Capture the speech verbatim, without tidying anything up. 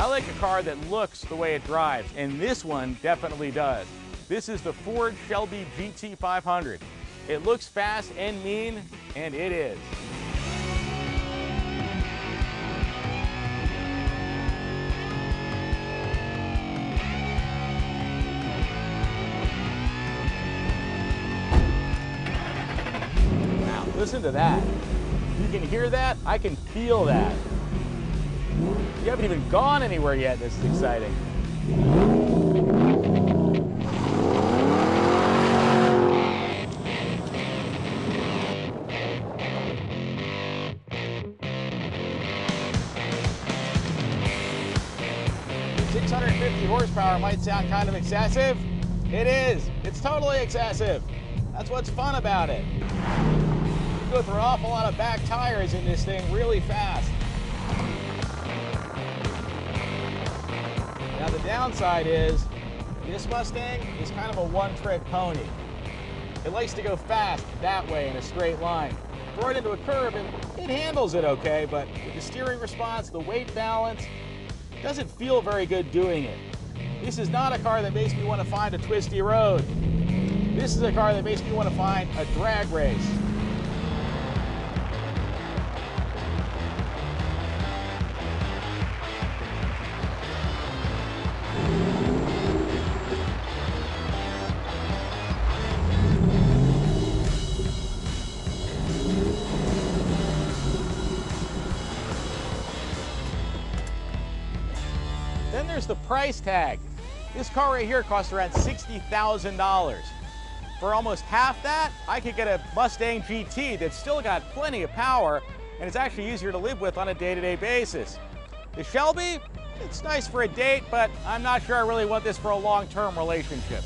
I like a car that looks the way it drives, and this one definitely does. This is the Ford Shelby G T five hundred. It looks fast and mean, and it is. Listen to that. You can hear that. I can feel that. You haven't even gone anywhere yet. This is exciting. six hundred fifty horsepower might sound kind of excessive. It is. It's totally excessive. That's what's fun about it. You go through an awful lot of back tires in this thing really fast. Now the downside is this Mustang is kind of a one-trick pony. It likes to go fast that way in a straight line. Throw it into a curve and it handles it okay, but with the steering response, the weight balance, it doesn't feel very good doing it. This is not a car that makes me want to find a twisty road. This is a car that makes me want to find a drag race. Then there's the price tag. This car right here costs around sixty thousand dollars. For almost half that, I could get a Mustang G T that's still got plenty of power, and it's actually easier to live with on a day-to-day basis. The Shelby, it's nice for a date, but I'm not sure I really want this for a long-term relationship.